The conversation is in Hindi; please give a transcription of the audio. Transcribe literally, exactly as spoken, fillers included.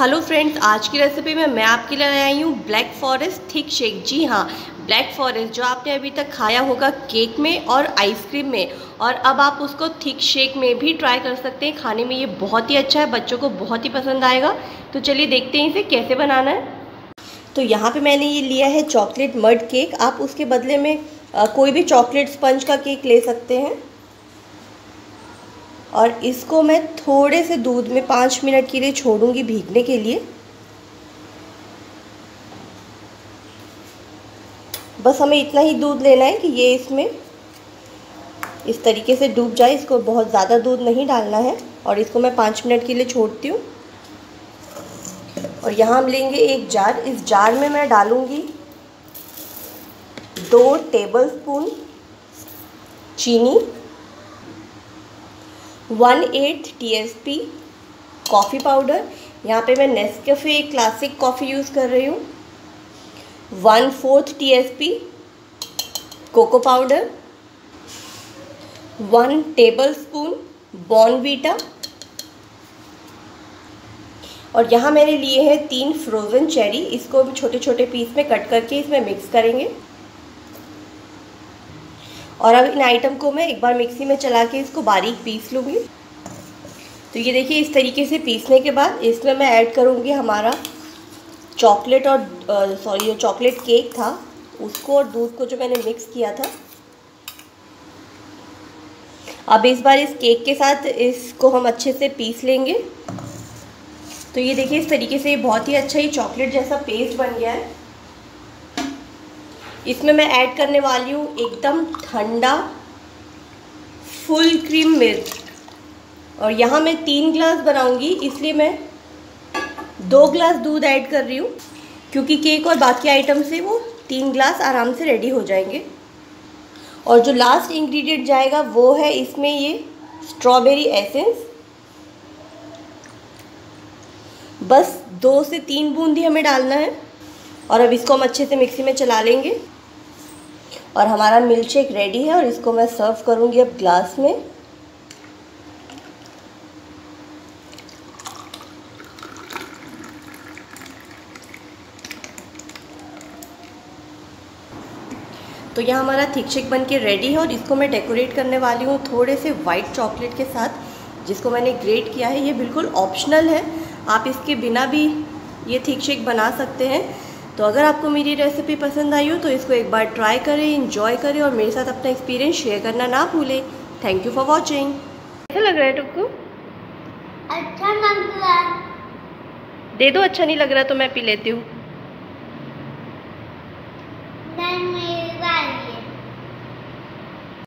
हेलो फ्रेंड्स, आज की रेसिपी में मैं आपके लिए आई हूँ ब्लैक फॉरेस्ट थिक शेक। जी हाँ, ब्लैक फॉरेस्ट जो आपने अभी तक खाया होगा केक में और आइसक्रीम में, और अब आप उसको थिक शेक में भी ट्राई कर सकते हैं। खाने में ये बहुत ही अच्छा है, बच्चों को बहुत ही पसंद आएगा। तो चलिए देखते हैं इसे कैसे बनाना है। तो यहाँ पे मैंने ये लिया है चॉकलेट मड केक। आप उसके बदले में आ, कोई भी चॉकलेट स्पंज का केक ले सकते हैं। और इसको मैं थोड़े से दूध में पाँच मिनट के लिए छोड़ूंगी भीगने के लिए। बस हमें इतना ही दूध लेना है कि ये इसमें इस तरीके से डूब जाए। इसको बहुत ज़्यादा दूध नहीं डालना है। और इसको मैं पाँच मिनट के लिए छोड़ती हूँ। और यहाँ हम लेंगे एक जार। इस जार में मैं डालूँगी दो टेबलस्पून चीनी, one eight T S P coffee powder. यहाँ पे मैं नेस्कैफे क्लासिक कॉफ़ी यूज़ कर रही हूँ। One fourth T S P cocoa powder, one tablespoon Bournvita. और यहाँ मैंने लिए हैं तीन फ्रोज़न चेरी। इसको भी छोटे छोटे पीस में कट करके इसमें मिक्स करेंगे। और अब इन आइटम को मैं एक बार मिक्सी में चला के इसको बारीक पीस लूँगी। तो ये देखिए, इस तरीके से पीसने के बाद इसमें मैं ऐड करूँगी हमारा चॉकलेट और सॉरी जो चॉकलेट केक था उसको और दूध को जो मैंने मिक्स किया था। अब इस बार इस केक के साथ इसको हम अच्छे से पीस लेंगे। तो ये देखिए, इस तरीके से ये बहुत ही अच्छा ही चॉकलेट जैसा पेस्ट बन गया है। इसमें मैं ऐड करने वाली हूँ एकदम ठंडा फुल क्रीम मिल्क। और यहाँ मैं तीन ग्लास बनाऊँगी, इसलिए मैं दो ग्लास दूध ऐड कर रही हूँ, क्योंकि केक और बाकी आइटम से वो तीन ग्लास आराम से रेडी हो जाएंगे। और जो लास्ट इंग्रेडिएंट जाएगा वो है इसमें ये स्ट्रॉबेरी एसेंस। बस दो से तीन बूंद ही हमें डालना है। और अब इसको हम अच्छे से मिक्सी में चला लेंगे। और हमारा मिल्क शेक रेडी है। और इसको मैं सर्व करूँगी अब ग्लास में। तो यह हमारा थिक शेक बन के रेडी है। और इसको मैं डेकोरेट करने वाली हूँ थोड़े से वाइट चॉकलेट के साथ, जिसको मैंने ग्रेट किया है। ये बिल्कुल ऑप्शनल है, आप इसके बिना भी ये थिक शेक बना सकते हैं। तो अगर आपको मेरी रेसिपी पसंद आई हो तो इसको एक बार ट्राई करें, इंजॉय करें, और मेरे साथ अपना एक्सपीरियंस शेयर करना ना भूलें। Thank you for watching. कैसा लग रहा है तुमको? अच्छा लग रहा है? दे दो। अच्छा नहीं लग रहा तो मैं पी लेती हूँ।